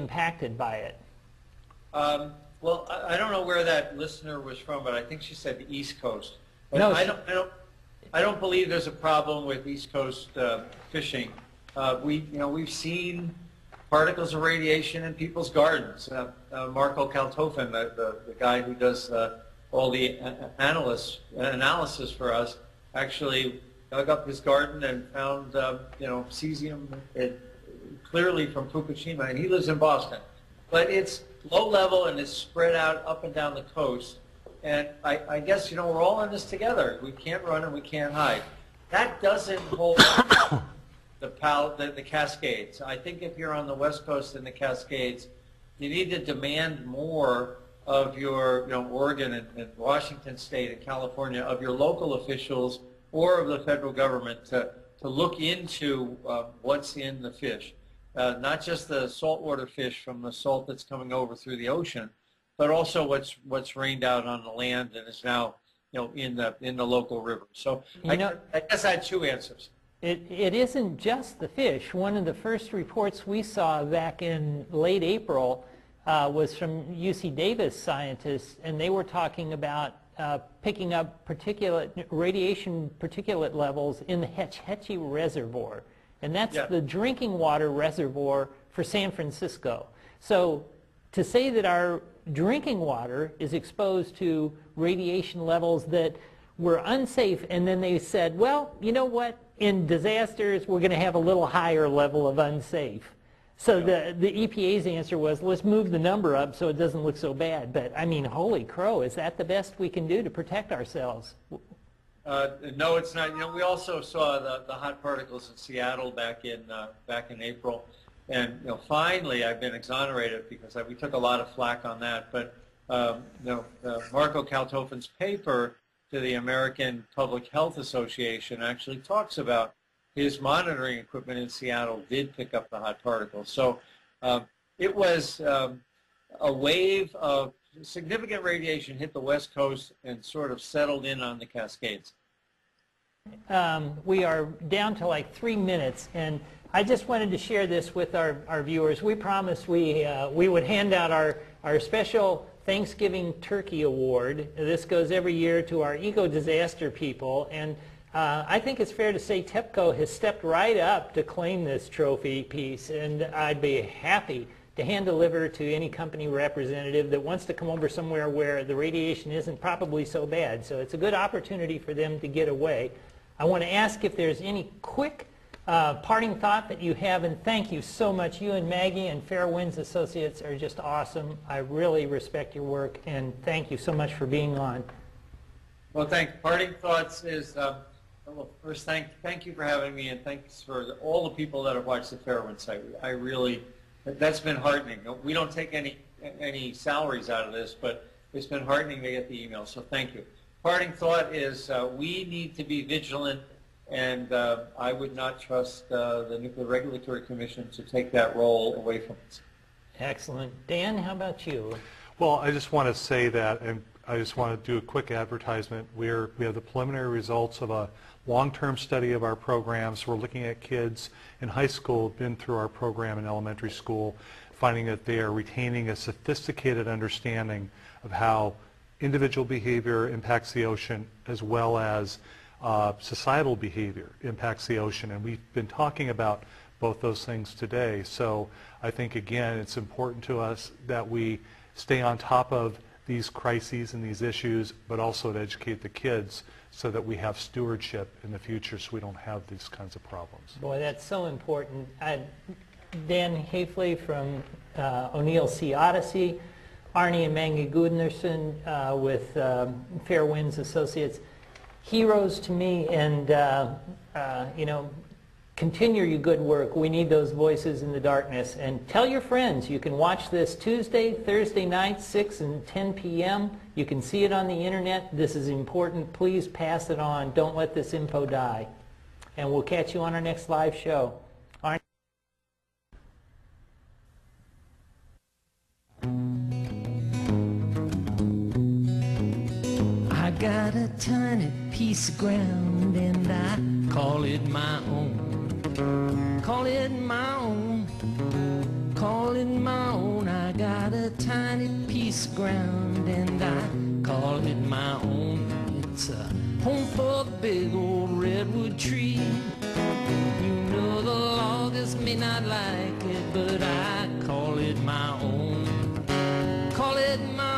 impacted by it? Well, I don't know where that listener was from, but I think she said the East Coast. But no, I don't believe there's a problem with East Coast fishing. We've seen particles of radiation in people's gardens. Marco Kaltofen, the guy who does all the analysis for us, actually dug up his garden and found cesium clearly from Fukushima, and he lives in Boston. But it's low level and it's spread out up and down the coast. And I guess, we're all in this together. We can't run and we can't hide. That doesn't hold the Cascades. I think if you're on the West Coast in the Cascades, you need to demand more of your Oregon and Washington State and California, of your local officials or of the federal government to look into what's in the fish. Not just the saltwater fish from the salt that's coming over through the ocean, but also what's rained out on the land and is now, in the local river. So I guess I had two answers. It isn't just the fish. One of the first reports we saw back in late April was from UC Davis scientists, and they were talking about picking up radiation particulate levels in the Hetch Hetchy Reservoir. And that's the drinking water reservoir for San Francisco. So to say that our drinking water is exposed to radiation levels that were unsafe, and then they said, well, you know what, in disasters we're going to have a little higher level of unsafe. So the EPA's answer was, let's move the number up so it doesn't look so bad. But I mean, holy crow, is that the best we can do to protect ourselves? No, it's not. We also saw the hot particles in Seattle back in April, and finally I've been exonerated because we took a lot of flack on that. But Marco Kaltofen's paper to the American Public Health Association actually talks about his monitoring equipment in Seattle did pick up the hot particles. So it was a wave of significant radiation hit the West Coast and sort of settled in on the Cascades. We are down to like 3 minutes, and I just wanted to share this with our viewers. We promised we would hand out our special Thanksgiving Turkey Award. This goes every year to our eco-disaster people, and I think it's fair to say TEPCO has stepped right up to claim this trophy piece, and I'd be happy to hand deliver to any company representative that wants to come over somewhere where the radiation isn't probably so bad. So it's a good opportunity for them to get away. I want to ask if there's any quick parting thought that you have, and thank you so much. You and Maggie and Fairwinds Associates are just awesome. I really respect your work, and thank you so much for being on. Well, thanks. Parting thoughts is, well, first, thank you for having me, and thanks for all the people that have watched the Fairwinds site. I really, that's been heartening. We don't take any salaries out of this, but it's been heartening to get the email, so thank you. Parting thought is we need to be vigilant, and I would not trust the Nuclear Regulatory Commission to take that role away from us. Excellent. Dan, how about you? Well, I just want to say that, and I just want to do a quick advertisement. We have the preliminary results of a long-term study of our programs. We're looking at kids in high school who've been through our program in elementary school, finding that they are retaining a sophisticated understanding of how individual behavior impacts the ocean, as well as societal behavior impacts the ocean. And we've been talking about both those things today. So I think, again, it's important to us that we stay on top of these crises and these issues, but also to educate the kids so that we have stewardship in the future so we don't have these kinds of problems. Boy, that's so important. Dan Hafley from O'Neill Sea Odyssey, Arnie and Maggie Gundersen with Fairwinds Associates, heroes to me, and continue your good work. We need those voices in the darkness. And tell your friends. You can watch this Tuesday, Thursday night, 6 and 10 p.m. You can see it on the internet. This is important. Please pass it on. Don't let this info die. And we'll catch you on our next live show. I got a tiny piece of ground, and I call it my own. Call it my own, call it it my own. I got a tiny piece of ground and I call it my own. It's a home for the big old redwood tree. You know the loggers may not like it, but I call it my own. Call it my own.